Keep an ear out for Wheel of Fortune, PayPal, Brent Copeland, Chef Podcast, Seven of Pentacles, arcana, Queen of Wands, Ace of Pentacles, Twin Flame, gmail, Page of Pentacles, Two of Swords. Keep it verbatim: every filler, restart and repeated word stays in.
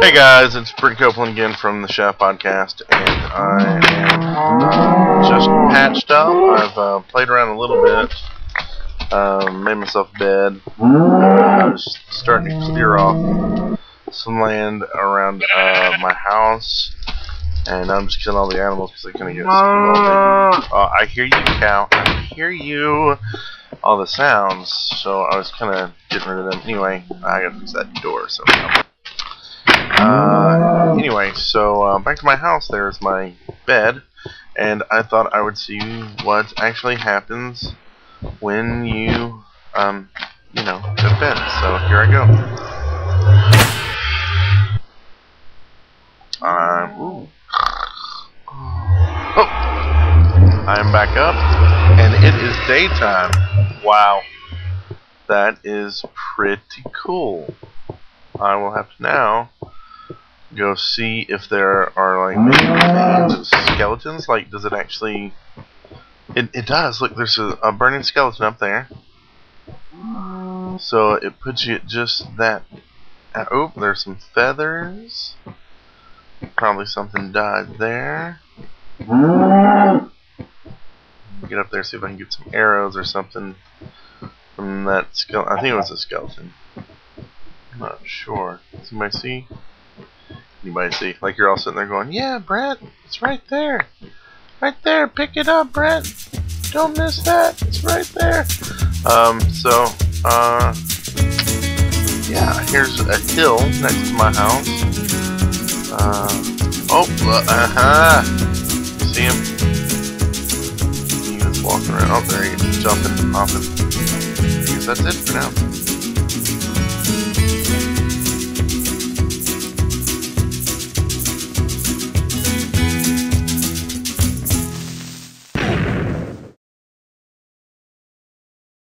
Hey guys, it's Brent Copeland again from the Chef Podcast, and I am uh, just patched up. I've uh, played around a little bit, uh, made myself a bed. Uh, I was starting to clear off some land around uh, my house, and I'm just killing all the animals because they're going to get moldy. Uh, I hear you, cow. I hear you. All the sounds, so I was kind of getting rid of them. Anyway, I gotta fix that door somehow. Uh, anyway, so uh, back to my house. There's my bed, and I thought I would see what actually happens when you, um, you know, go to bed. So here I go. I'm, ooh. Oh, I'm back up, and it is daytime. Wow, that is pretty cool. I will have to now go see if there are like maybe skeletons. Like, does it actually? It it does. Look, there's a, a burning skeleton up there. So it puts you at just that. Uh, oh, there's some feathers. Probably something died there. Get up there, see if I can get some arrows or something from that skeleton. I think it was a skeleton. I'm not sure. Does anybody see? Anybody see? Like, you're all sitting there going, "Yeah, Brett, it's right there. Right there. Pick it up, Brett. Don't miss that. It's right there." Um, so, uh, yeah, here's a hill next to my house. Um, oh, uh-huh. See him? Walking around. Oh, there he is, jumping off it. I guess that's it for now.